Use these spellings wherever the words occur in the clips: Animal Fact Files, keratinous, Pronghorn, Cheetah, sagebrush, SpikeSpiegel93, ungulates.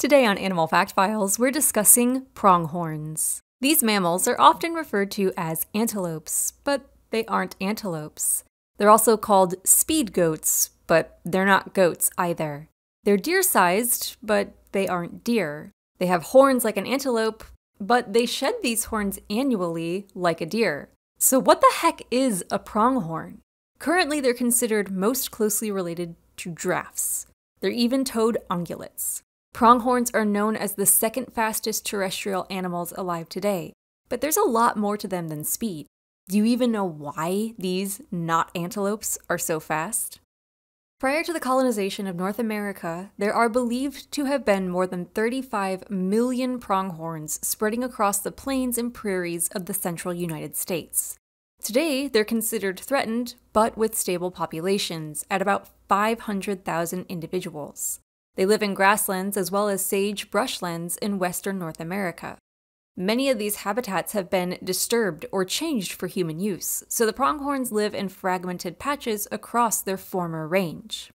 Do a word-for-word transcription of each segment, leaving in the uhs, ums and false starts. Today on Animal Fact Files, we're discussing pronghorns. These mammals are often referred to as antelopes, but they aren't antelopes. They're also called speed goats, but they're not goats either. They're deer-sized, but they aren't deer. They have horns like an antelope, but they shed these horns annually like a deer. So what the heck is a pronghorn? Currently, they're considered most closely related to giraffes. They're even-toed ungulates. Pronghorns are known as the second fastest terrestrial animals alive today, but there's a lot more to them than speed. Do you even know why these not antelopes are so fast? Prior to the colonization of North America, there are believed to have been more than thirty-five million pronghorns spreading across the plains and prairies of the central United States. Today, they're considered threatened, but with stable populations at about five hundred thousand individuals. They live in grasslands as well as sage brushlands in western North America. Many of these habitats have been disturbed or changed for human use, so the pronghorns live in fragmented patches across their former range.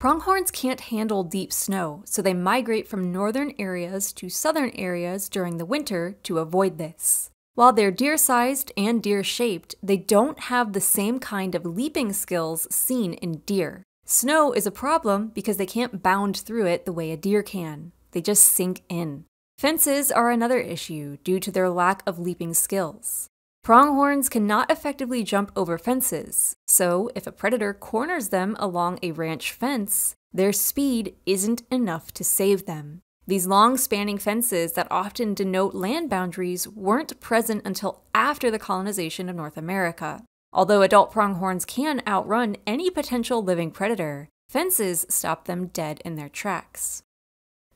Pronghorns can't handle deep snow, so they migrate from northern areas to southern areas during the winter to avoid this. While they're deer-sized and deer-shaped, they don't have the same kind of leaping skills seen in deer. Snow is a problem because they can't bound through it the way a deer can. They just sink in. Fences are another issue due to their lack of leaping skills. Pronghorns cannot effectively jump over fences, so if a predator corners them along a ranch fence, their speed isn't enough to save them. These long-spanning fences that often denote land boundaries weren't present until after the colonization of North America. Although adult pronghorns can outrun any potential living predator, fences stop them dead in their tracks.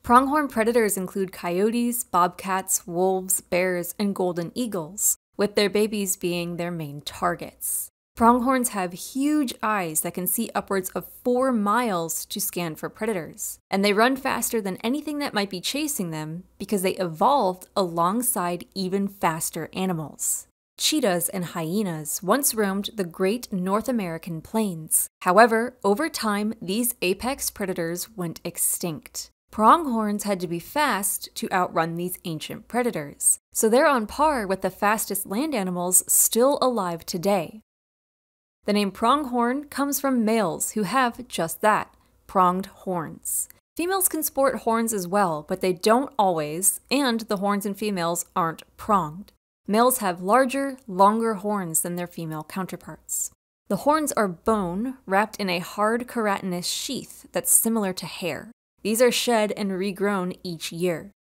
Pronghorn predators include coyotes, bobcats, wolves, bears, and golden eagles, with their babies being their main targets. Pronghorns have huge eyes that can see upwards of four miles to scan for predators, and they run faster than anything that might be chasing them because they evolved alongside even faster animals. Cheetahs and hyenas once roamed the great North American plains. However, over time, these apex predators went extinct. Pronghorns had to be fast to outrun these ancient predators, so they're on par with the fastest land animals still alive today. The name pronghorn comes from males who have just that, pronged horns. Females can sport horns as well, but they don't always, and the horns in females aren't pronged. Males have larger, longer horns than their female counterparts. The horns are bone wrapped in a hard keratinous sheath that's similar to hair. These are shed and regrown each year.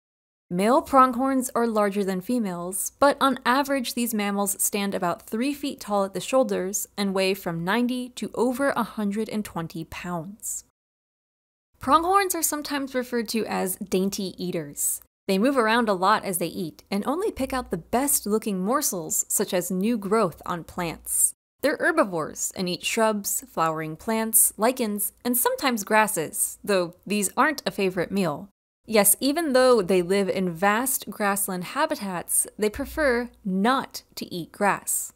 Male pronghorns are larger than females, but on average these mammals stand about three feet tall at the shoulders and weigh from ninety to over one hundred twenty pounds. Pronghorns are sometimes referred to as dainty eaters. They move around a lot as they eat, and only pick out the best-looking morsels, such as new growth on plants. They're herbivores and eat shrubs, flowering plants, lichens, and sometimes grasses, though these aren't a favorite meal. Yes, even though they live in vast grassland habitats, they prefer not to eat grass.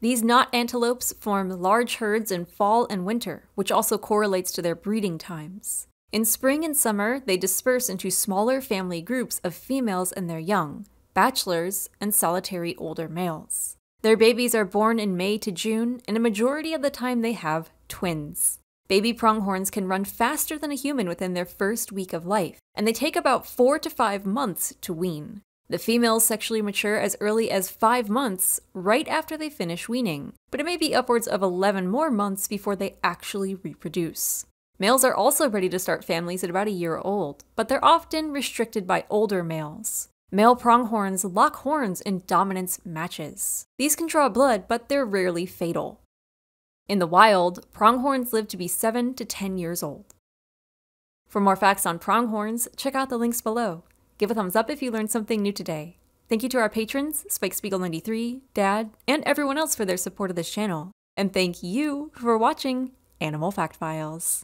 These knot antelopes form large herds in fall and winter, which also correlates to their breeding times. In spring and summer, they disperse into smaller family groups of females and their young, bachelors, and solitary older males. Their babies are born in May to June, and a majority of the time they have twins. Baby pronghorns can run faster than a human within their first week of life, and they take about four to five months to wean. The females sexually mature as early as five months right after they finish weaning, but it may be upwards of eleven more months before they actually reproduce. Males are also ready to start families at about a year old, but they're often restricted by older males. Male pronghorns lock horns in dominance matches. These can draw blood, but they're rarely fatal. In the wild, pronghorns live to be seven to ten years old. For more facts on pronghorns, check out the links below. Give a thumbs up if you learned something new today. Thank you to our patrons, Spike Spiegel ninety-three, Dad, and everyone else for their support of this channel. And thank you for watching Animal Fact Files.